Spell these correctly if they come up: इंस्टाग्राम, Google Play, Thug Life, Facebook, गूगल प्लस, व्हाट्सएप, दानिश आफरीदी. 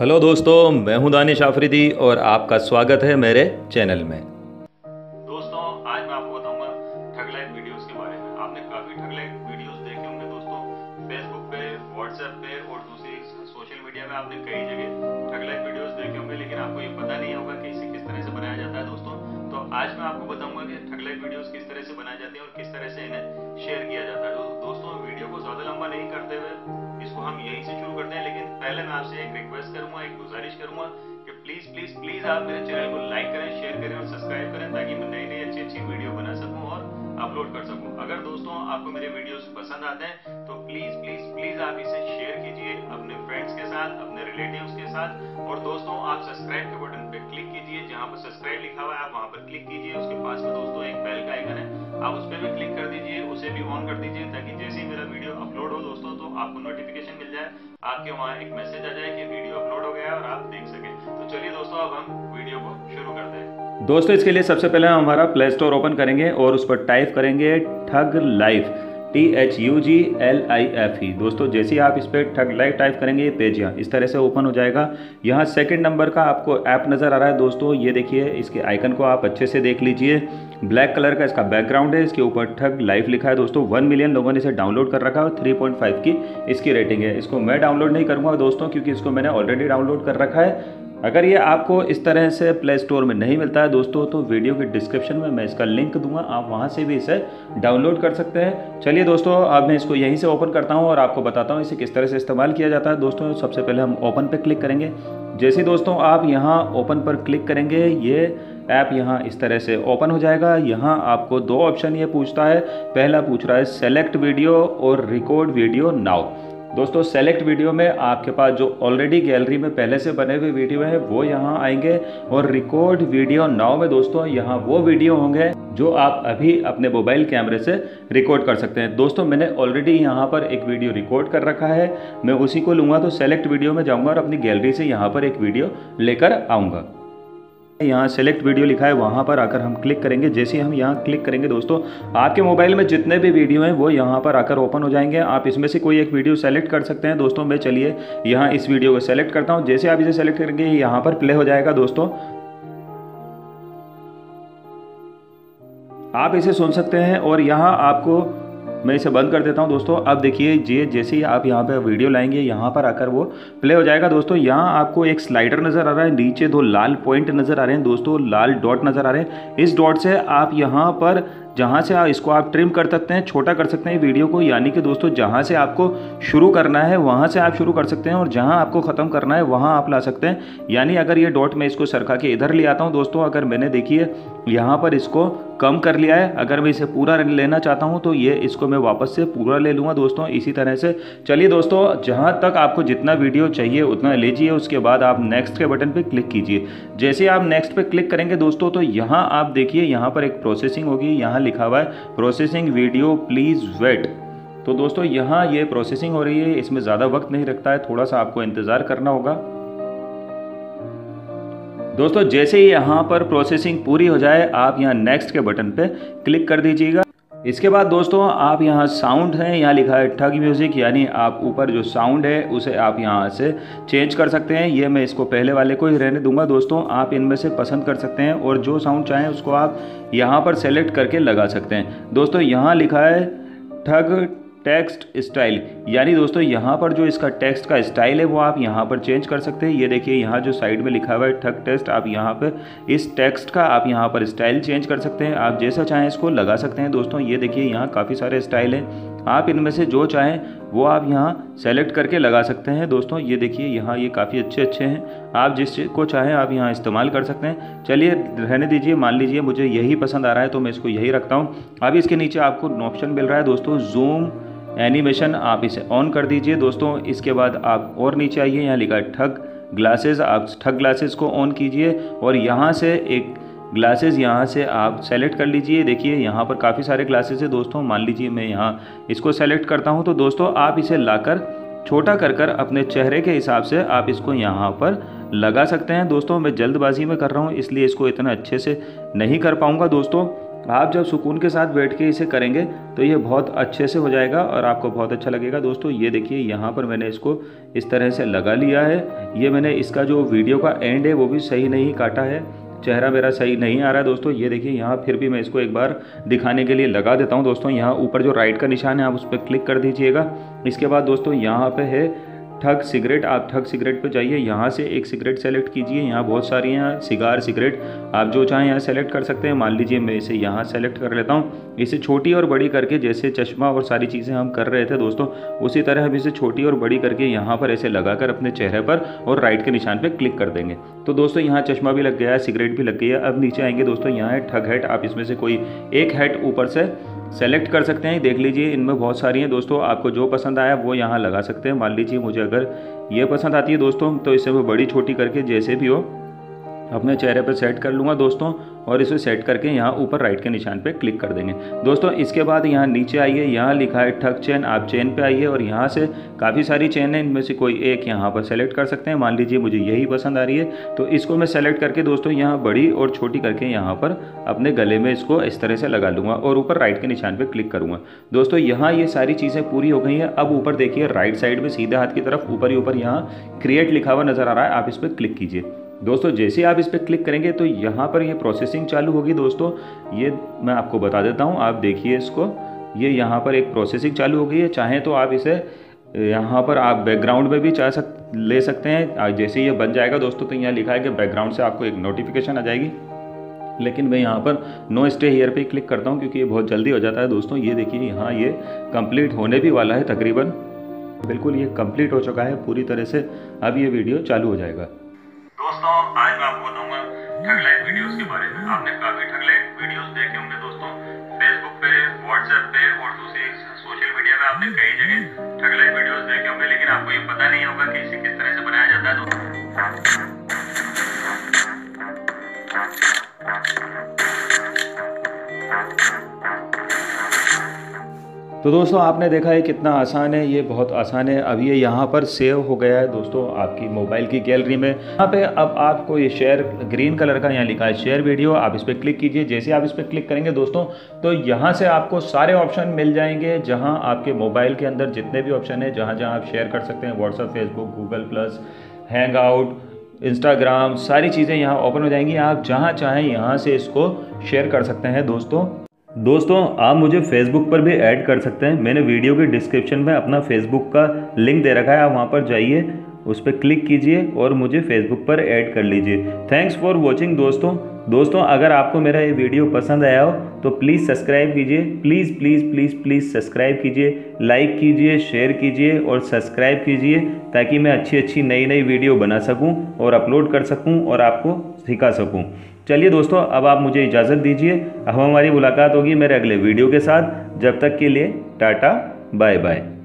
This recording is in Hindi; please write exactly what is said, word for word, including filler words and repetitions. हेलो दोस्तों, मैं हूं दानिश आफरीदी और आपका स्वागत है मेरे चैनल में। दोस्तों, आज मैं आपको बताऊंगा ठग लाइफ वीडियोस के बारे में। आपने काफी ठग लाइफ वीडियोस देखे होंगे दोस्तों, फेसबुक पे, व्हाट्सएप पे और दूसरी सोशल मीडिया में आपने कई जगह ठग लाइफ वीडियोस देखे होंगे, लेकिन आपको ये पता नहीं होगा कि इसे किस तरह से बनाया जाता है। दोस्तों, तो आज मैं आपको बताऊंगा कि ठग लाइफ वीडियोस किस तरह से बनाए जाते हैं और किस तरह से इन्हें शेयर किया जाता है। दोस्तों, वीडियो को ज्यादा लंबा नहीं करते हुए इसको हम यहीं से शुरू करते हैं, लेकिन पहले मैं आपसे एक रिक्वेस्ट करूंगा, एक गुजारिश करूंगा कि प्लीज प्लीज प्लीज आप मेरे चैनल को लाइक करें, शेयर करें और सब्सक्राइब करें, ताकि मैं नई नई अच्छी अच्छी वीडियो बना सकूं और अपलोड कर सकूं। अगर दोस्तों आपको मेरे वीडियोस पसंद आते हैं तो प्लीज प्लीज प्लीज आप इसे शेयर कीजिए अपने फ्रेंड्स के साथ, अपने रिलेटिव्स के साथ। और दोस्तों, आप सब्सक्राइब के बटन पर क्लिक कीजिए, जहाँ पर सब्सक्राइब लिखा हुआ है आप वहाँ पर क्लिक कीजिए। उसके पास में दोस्तों एक बेल का आइकन है, आप उस पर भी क्लिक कर दीजिए, उसे भी ऑन कर दीजिए, ताकि जैसे ही मेरा वीडियो अपलोड हो दोस्तों तो आपको नोटिफिकेशन मिल जाए, आपके वहाँ एक मैसेज आ जाए कि वीडियो अपलोड हो गया है और आप देख सकें। तो चलिए दोस्तों, अब हम वीडियो को शुरू करते हैं। दोस्तों, इसके लिए सबसे पहले हम हमारा प्ले स्टोर ओपन करेंगे और उस पर टाइप करेंगे thug life, T H U G L I F E. दोस्तों, जैसे ही आप इस पर ठग लाइफ टाइप करेंगे ये पेज यहाँ इस तरह से ओपन हो जाएगा। यहाँ सेकंड नंबर का आपको ऐप नज़र आ रहा है दोस्तों, ये देखिए, इसके आइकन को आप अच्छे से देख लीजिए। ब्लैक कलर का इसका बैकग्राउंड है, इसके ऊपर ठग लाइफ लिखा है। दोस्तों, वन मिलियन लोगों ने इसे डाउनलोड कर रखा है और थ्री पॉइंट फाइव की इसकी रेटिंग है। इसको मैं डाउनलोड नहीं करूँगा दोस्तों, क्योंकि इसको मैंने ऑलरेडी डाउनलोड कर रखा है। अगर ये आपको इस तरह से प्ले स्टोर में नहीं मिलता है दोस्तों, तो वीडियो के डिस्क्रिप्शन में मैं इसका लिंक दूंगा, आप वहां से भी इसे डाउनलोड कर सकते हैं। चलिए दोस्तों, अब मैं इसको यहीं से ओपन करता हूं और आपको बताता हूं इसे किस तरह से इस्तेमाल किया जाता है। दोस्तों, सबसे पहले हम ओपन पर क्लिक करेंगे। जैसे दोस्तों आप यहाँ ओपन पर क्लिक करेंगे, ये ऐप यहाँ इस तरह से ओपन हो जाएगा। यहाँ आपको दो ऑप्शन ये पूछता है, पहला पूछ रहा है सेलेक्ट वीडियो और रिकॉर्ड वीडियो नाउ। दोस्तों, सेलेक्ट वीडियो में आपके पास जो ऑलरेडी गैलरी में पहले से बने हुए वीडियो हैं वो यहाँ आएंगे, और रिकॉर्ड वीडियो नाउ में दोस्तों यहाँ वो वीडियो होंगे जो आप अभी अपने मोबाइल कैमरे से रिकॉर्ड कर सकते हैं। दोस्तों, मैंने ऑलरेडी यहाँ पर एक वीडियो रिकॉर्ड कर रखा है, मैं उसी को लूँगा, तो सेलेक्ट वीडियो में जाऊँगा और अपनी गैलरी से यहाँ पर एक वीडियो लेकर आऊँगा। यहाँ सेलेक्ट वीडियो लिखा है, वहाँ पर आकर हम क्लिक करेंगे। जैसे हम यहाँ क्लिक करेंगे दोस्तों, आपके मोबाइल में जितने भी वीडियो हैं वो यहाँ पर आकर ओपन हो जाएंगे। आप इसमें से कोई एक वीडियो सेलेक्ट कर सकते हैं। दोस्तों, मैं चलिए यहाँ इस वीडियो को सेलेक्ट करता हूँ। जैसे आप इसे सेलेक्ट करेंगे यहाँ पर प्ले हो जाएगा। दोस्तों, आप इसे सुन सकते हैं और यहाँ आपको मैं इसे बंद कर देता हूं। दोस्तों, अब देखिए ये जैसे ही आप यहां पे वीडियो लाएंगे यहां पर आकर वो प्ले हो जाएगा। दोस्तों, यहां आपको एक स्लाइडर नज़र आ रहा है, नीचे दो लाल पॉइंट नज़र आ रहे हैं दोस्तों, लाल डॉट नज़र आ रहे हैं। इस डॉट से आप यहां पर जहाँ से आप इसको आप ट्रिम कर सकते हैं, छोटा कर सकते हैं वीडियो को, यानी कि दोस्तों जहाँ से आपको शुरू करना है वहाँ से आप शुरू कर सकते हैं और जहाँ आपको ख़त्म करना है वहाँ आप ला सकते हैं। यानी अगर ये डॉट मैं इसको सरका के इधर ले आता हूँ दोस्तों, अगर मैंने देखिए यहाँ पर इसको कम कर लिया है, अगर मैं इसे पूरा लेना चाहता हूँ तो ये इसको मैं वापस से पूरा ले लूँगा दोस्तों, इसी तरह से। चलिए दोस्तों, जहाँ तक आपको जितना वीडियो चाहिए उतना लीजिए, उसके बाद आप नेक्स्ट के बटन पर क्लिक कीजिए। जैसे आप नेक्स्ट पर क्लिक करेंगे दोस्तों, तो यहाँ आप देखिए यहाँ पर एक प्रोसेसिंग होगी, यहाँ लिखा हुआ है प्रोसेसिंग वीडियो प्लीज वेट। तो दोस्तों यहाँ ये प्रोसेसिंग हो रही है, इसमें ज्यादा वक्त नहीं लगता है, थोड़ा सा आपको इंतजार करना होगा। दोस्तों, जैसे ही यहाँ पर प्रोसेसिंग पूरी हो जाए आप यहाँ नेक्स्ट के बटन पे क्लिक कर दीजिएगा। इसके बाद दोस्तों आप यहाँ साउंड है, यहाँ लिखा है ठग म्यूज़िक, यानी आप ऊपर जो साउंड है उसे आप यहाँ से चेंज कर सकते हैं। ये मैं इसको पहले वाले को ही रहने दूंगा। दोस्तों, आप इनमें से पसंद कर सकते हैं और जो साउंड चाहें उसको आप यहाँ पर सेलेक्ट करके लगा सकते हैं। दोस्तों, यहाँ लिखा है ठग टेक्स्ट स्टाइल, यानी दोस्तों यहाँ पर जो इसका टेक्स्ट का स्टाइल है वो आप यहाँ पर चेंज कर सकते हैं। ये देखिए यहाँ जो साइड में लिखा हुआ है ठग टेक्स्ट, आप यहाँ पर इस टेक्स्ट का आप यहाँ पर स्टाइल चेंज कर सकते हैं, आप जैसा चाहें इसको लगा सकते हैं। दोस्तों, ये देखिए यहाँ काफ़ी सारे स्टाइल हैं, आप इनमें से जो चाहें वो आप यहाँ सेलेक्ट करके लगा सकते हैं। दोस्तों, ये देखिए यहाँ ये काफ़ी अच्छे अच्छे हैं, आप जिसको चाहें आप यहाँ इस्तेमाल कर सकते हैं। चलिए रहने दीजिए, मान लीजिए मुझे यही पसंद आ रहा है तो मैं इसको यही रखता हूँ। अभी इसके नीचे आपको ऑप्शन मिल रहा है दोस्तों जूम एनिमेशन, आप इसे ऑन कर दीजिए। दोस्तों, इसके बाद आप और नीचे आइए, यहाँ लिखा है ठग ग्लासेस, आप ठग ग्लासेस को ऑन कीजिए और यहाँ से एक ग्लासेस यहाँ से आप सेलेक्ट कर लीजिए। देखिए यहाँ पर काफ़ी सारे ग्लासेस है दोस्तों, मान लीजिए मैं यहाँ इसको सेलेक्ट करता हूँ, तो दोस्तों आप इसे लाकर छोटा कर कर अपने चेहरे के हिसाब से आप इसको यहाँ पर लगा सकते हैं। दोस्तों, मैं जल्दबाजी में कर रहा हूँ इसलिए इसको इतना अच्छे से नहीं कर पाऊँगा। दोस्तों, आप जब सुकून के साथ बैठ के इसे करेंगे तो ये बहुत अच्छे से हो जाएगा और आपको बहुत अच्छा लगेगा। दोस्तों, ये देखिए यहाँ पर मैंने इसको इस तरह से लगा लिया है। ये मैंने इसका जो वीडियो का एंड है वो भी सही नहीं काटा है, चेहरा मेरा सही नहीं आ रहा है दोस्तों। ये देखिए यहाँ फिर भी मैं इसको एक बार दिखाने के लिए लगा देता हूँ दोस्तों। यहाँ ऊपर जो राइट का निशान है आप उस पर क्लिक कर दीजिएगा। इसके बाद दोस्तों यहाँ पे है ठग सिगरेट, आप ठग सिगरेट पे जाइए, यहाँ से एक सिगरेट सेलेक्ट कीजिए। यहाँ बहुत सारी हैं सिगार सिगरेट, आप जो चाहें यहाँ सेलेक्ट कर सकते हैं। मान लीजिए मैं इसे यहाँ सेलेक्ट कर लेता हूँ। इसे छोटी और बड़ी करके, जैसे चश्मा और सारी चीज़ें हम कर रहे थे दोस्तों, उसी तरह हम इसे छोटी और बड़ी करके यहाँ पर ऐसे लगाकर अपने चेहरे पर और राइट के निशान पर क्लिक कर देंगे। तो दोस्तों यहाँ चश्मा भी लग गया है, सिगरेट भी लग गई है। अब नीचे आएंगे दोस्तों, यहाँ है ठग हैट, आप इसमें से कोई एक हैट ऊपर से सेलेक्ट कर सकते हैं। देख लीजिए इनमें बहुत सारी हैं दोस्तों, आपको जो पसंद आया वो यहाँ लगा सकते हैं। मान लीजिए मुझे अगर ये पसंद आती है दोस्तों तो इसे मैं बड़ी छोटी करके जैसे भी हो अपने चेहरे पर सेट कर लूँगा दोस्तों, और इसे सेट करके यहाँ ऊपर राइट के निशान पे क्लिक कर देंगे दोस्तों। इसके बाद यहाँ नीचे आइए, यहाँ लिखा है ठग चेन, आप चेन पे आइए और यहाँ से काफ़ी सारी चेन है, इनमें से कोई एक यहाँ पर सेलेक्ट कर सकते हैं। मान लीजिए मुझे यही पसंद आ रही है तो इसको मैं सेलेक्ट करके दोस्तों यहाँ बड़ी और छोटी करके यहाँ पर अपने गले में इसको इस तरह से लगा लूँगा और ऊपर राइट के निशान पर क्लिक करूँगा दोस्तों। यहाँ ये सारी चीज़ें पूरी हो गई हैं। अब ऊपर देखिए राइट साइड में सीधे हाथ की तरफ ऊपर ही ऊपर यहाँ क्रिएट लिखा हुआ नज़र आ रहा है, आप इस पर क्लिक कीजिए दोस्तों। जैसे आप इस पर क्लिक करेंगे तो यहाँ पर ये प्रोसेसिंग चालू होगी दोस्तों, ये मैं आपको बता देता हूँ। आप देखिए इसको, ये यहाँ पर एक प्रोसेसिंग चालू हो गई है। चाहें तो आप इसे यहाँ पर आप बैकग्राउंड में भी चाह सक ले सकते हैं। जैसे ये बन जाएगा दोस्तों तो यहाँ लिखा है कि बैकग्राउंड से आपको एक नोटिफिकेशन आ जाएगी, लेकिन मैं यहाँ पर नो स्टे हियर पे क्लिक करता हूँ क्योंकि ये बहुत जल्दी हो जाता है दोस्तों। ये देखिए यहाँ ये कंप्लीट होने भी वाला है, तकरीबन बिल्कुल ये कंप्लीट हो चुका है पूरी तरह से। अब ये वीडियो चालू हो जाएगा दोस्तों। आज मैं आपको बताऊंगा ठग लाइफ वीडियोस के बारे में। आपने काफी ठग लाइफ वीडियोस देखे होंगे दोस्तों, फेसबुक पे, व्हाट्सएप पे और दूसरी सोशल मीडिया पे आपने कई जगह ठग लाइफ वीडियोस देखे होंगे, लेकिन आपको ये पता नहीं होगा कि इसे किस तरह से बनाया जाता है दोस्तों। तो दोस्तों आपने देखा है कितना आसान है, ये बहुत आसान है। अब ये यहाँ पर सेव हो गया है दोस्तों आपकी मोबाइल की गैलरी में। यहाँ पे अब आपको ये शेयर, ग्रीन कलर का यहाँ लिखा है शेयर वीडियो, आप इस पर क्लिक कीजिए। जैसे आप इस पर क्लिक करेंगे दोस्तों तो यहाँ से आपको सारे ऑप्शन मिल जाएंगे, जहाँ आपके मोबाइल के अंदर जितने भी ऑप्शन है, जहाँ जहाँ आप शेयर कर सकते हैं, WhatsApp, Facebook, गूगल प्लस, hang out, इंस्टाग्राम, सारी चीज़ें यहाँ ओपन हो जाएंगी। आप जहाँ चाहें यहाँ से इसको शेयर कर सकते हैं दोस्तों। दोस्तों आप मुझे फेसबुक पर भी ऐड कर सकते हैं, मैंने वीडियो के डिस्क्रिप्शन में अपना फेसबुक का लिंक दे रखा है, आप वहाँ पर जाइए, उस पर क्लिक कीजिए और मुझे फेसबुक पर ऐड कर लीजिए। थैंक्स फॉर वॉचिंग दोस्तों। दोस्तों अगर आपको मेरा ये वीडियो पसंद आया हो तो प्लीज़ सब्सक्राइब कीजिए, please please please please subscribe कीजिए, लाइक कीजिए, शेयर कीजिए और सब्सक्राइब कीजिए, ताकि मैं अच्छी अच्छी नई नई वीडियो बना सकूं और अपलोड कर सकूं और आपको सिखा सकूं। चलिए दोस्तों अब आप मुझे इजाज़त दीजिए, अब हमारी मुलाकात होगी मेरे अगले वीडियो के साथ। जब तक के लिए टाटा बाय बाय।